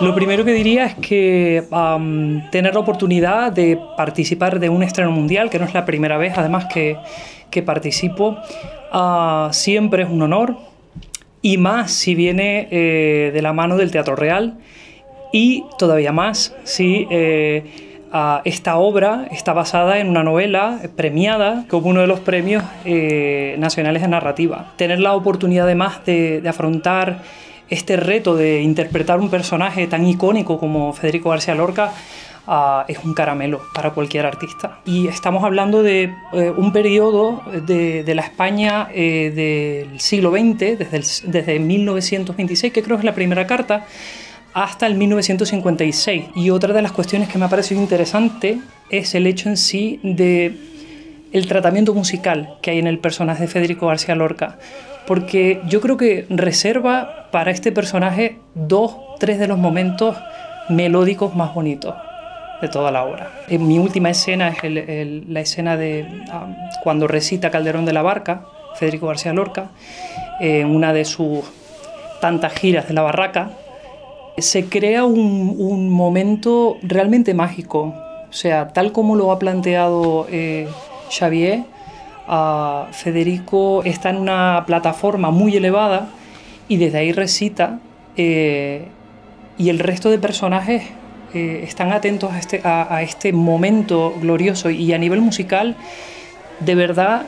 Lo primero que diría es que tener la oportunidad de participar de un estreno mundial, que no es la primera vez además que participo, siempre es un honor, y más si viene de la mano del Teatro Real, y todavía más si esta obra está basada en una novela premiada como uno de los premios nacionales de narrativa. Tener la oportunidad además de afrontar este reto de interpretar un personaje tan icónico como Federico García Lorca es un caramelo para cualquier artista. Y estamos hablando de un periodo de la España del siglo XX, desde 1926, que creo que es la primera carta, hasta el 1956. Y otra de las cuestiones que me ha parecido interesante es el hecho en sí del tratamiento musical que hay en el personaje de Federico García Lorca, porque yo creo que reserva para este personaje tres de los momentos melódicos más bonitos de toda la obra. En mi última escena es la escena de cuando recita Calderón de la Barca, Federico García Lorca, en una de sus tantas giras de la barraca. Se crea un momento realmente mágico, o sea, tal como lo ha planteado Xavier, Federico está en una plataforma muy elevada y desde ahí recita, y el resto de personajes están atentos a este momento glorioso, y a nivel musical de verdad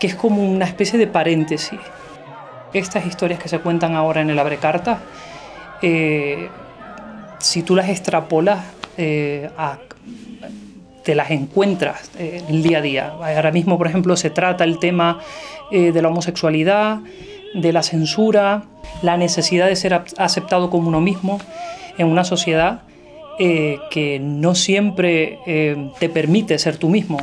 que es como una especie de paréntesis. Estas historias que se cuentan ahora en el Abrecartas, si tú las extrapolas, te las encuentras en el día a día. Ahora mismo, por ejemplo, se trata el tema de la homosexualidad, de la censura, la necesidad de ser aceptado como uno mismo en una sociedad que no siempre te permite ser tú mismo.